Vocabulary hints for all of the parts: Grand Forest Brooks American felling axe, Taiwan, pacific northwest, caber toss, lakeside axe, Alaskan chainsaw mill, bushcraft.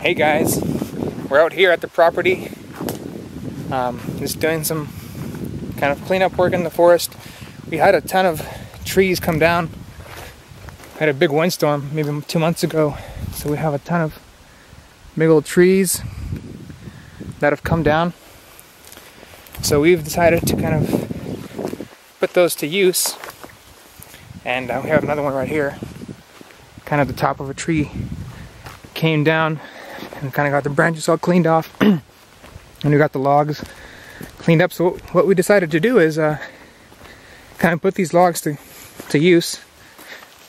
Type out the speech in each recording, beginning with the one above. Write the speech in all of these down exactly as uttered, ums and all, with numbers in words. Hey guys, we're out here at the property, um, just doing some kind of cleanup work in the forest. We had a ton of trees come down. We had a big windstorm maybe two months ago, so we have a ton of big old trees that have come down. So we've decided to kind of put those to use, and uh, we have another one right here. Kind of the top of a tree came down, and kind of got the branches all cleaned off and we got the logs cleaned up. So what we decided to do is uh, kind of put these logs to, to use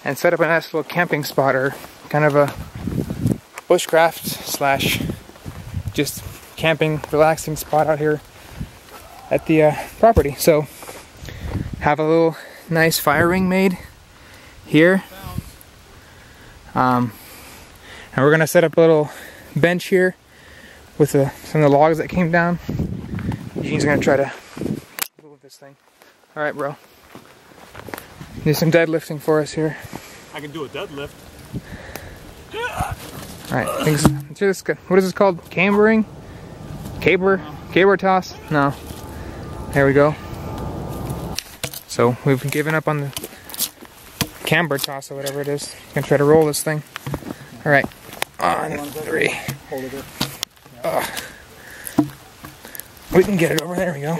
and set up a nice little camping spot, or kind of a bushcraft slash just camping relaxing spot out here at the uh, property. So have a little nice fire ring made here, um, and we're gonna set up a little bench here with the, some of the logs that came down. Eugene's gonna try to move this thing. All right, bro. Need some deadlifting for us here. I can do a deadlift. All right, thanks. Let's hear this. What is this called? Cambering? Caber? Caber toss? No. There we go. So we've given up on the camber toss or whatever it is. Gonna try to roll this thing. All right. On three. Hold it up. Oh. We can get it over. There we go.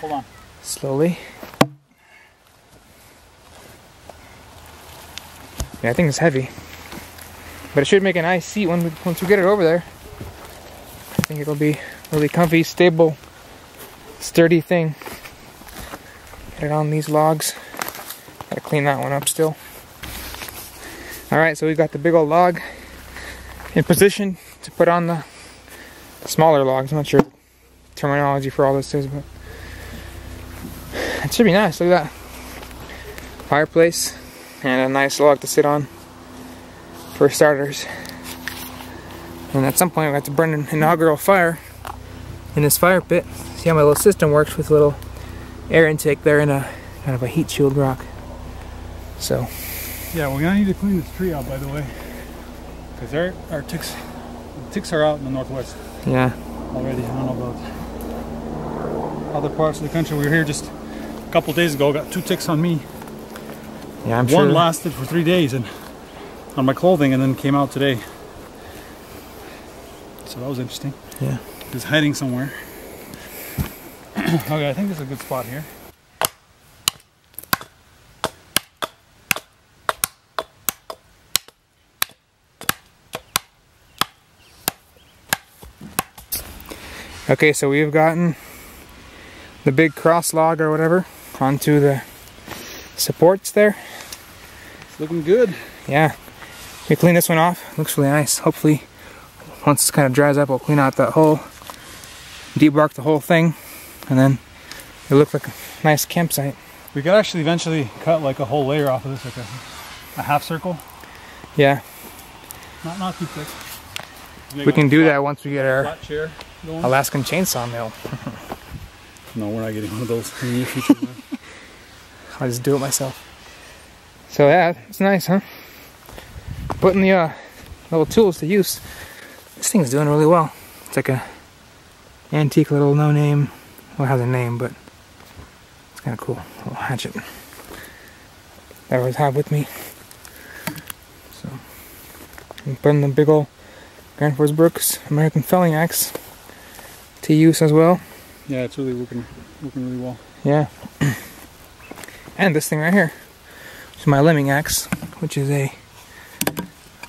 Hold on. Slowly. Yeah, I think it's heavy. But it should make a nice seat when we, once we get it over there. I think it'll be really comfy, stable, sturdy thing. Get it on these logs. Gotta clean that one up still. Alright, so we've got the big old log in position to put on the smaller logs. I'm not sure the terminology for all this is, but it should be nice. Look at that fireplace and a nice log to sit on for starters. And at some point we have to burn an inaugural fire in this fire pit. See how my little system works with a little air intake there and a kind of a heat shield rock. So yeah, we're gonna need to clean this tree out, by the way, because our, our ticks, ticks are out in the northwest. Yeah. Already, I don't know about other parts of the country. We were here just a couple days ago, got two ticks on me. Yeah, I'm One sure. One lasted for three days and on my clothing, and then came out today. So that was interesting. Yeah. It was hiding somewhere. Okay, I think this is a good spot here. Okay, so we've gotten the big cross log or whatever onto the supports there. It's looking good. Yeah. We clean this one off. Looks really nice. Hopefully, once this kind of dries up, we'll clean out that whole, debark the whole thing, and then it'll look like a nice campsite. We could actually eventually cut like a whole layer off of this, like a, a half circle. Yeah. Not, not too thick. We can do flat, that once we get our chair going. Alaskan chainsaw mill. No, we're not getting one of those in the near future. I'll just do it myself. So yeah, it's nice, huh? Putting the uh, little tools to use. This thing's doing really well. It's like a antique little no-name. Well, it has a name, but it's kind of cool. A little hatchet that I always have with me. So I'm putting the big old Grand Forest Brooks American felling axe to use as well. Yeah, it's really looking, looking really well. Yeah. And this thing right here, which is my lemming axe, which is a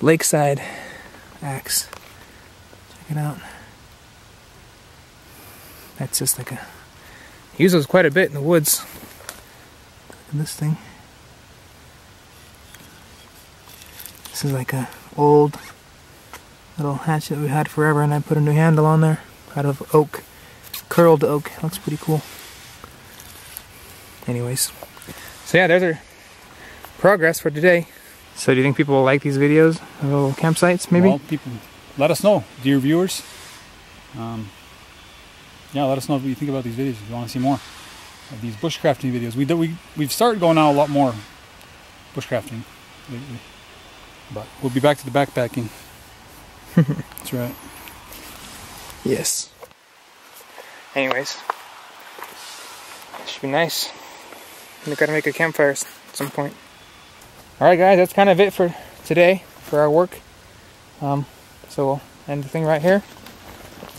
lakeside axe. Check it out. That's just like a, I use those quite a bit in the woods. Look at this thing. This is like a old little hatchet we had forever, and I put a new handle on there out of oak, curled oak. Looks pretty cool. Anyways, so yeah, there's our progress for today. So do you think people will like these videos of little campsites, maybe? Well, people, let us know, dear viewers. Um, yeah, let us know what you think about these videos if you want to see more of these bushcrafting videos. We do, we, we've started going out a lot more bushcrafting lately, but we'll be back to the backpacking. That's right. Yes. Anyways, it should be nice. We gotta make a campfire at some point. Alright guys, that's kind of it for today, for our work. Um, so we'll end the thing right here.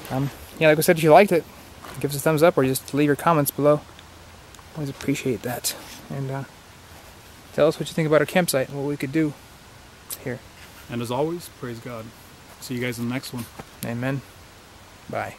Um, yeah, like I said, if you liked it, give us a thumbs up or just leave your comments below. Always appreciate that. And uh, tell us what you think about our campsite and what we could do here. And as always, praise God. See you guys in the next one. Amen. Bye.